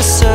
the sun.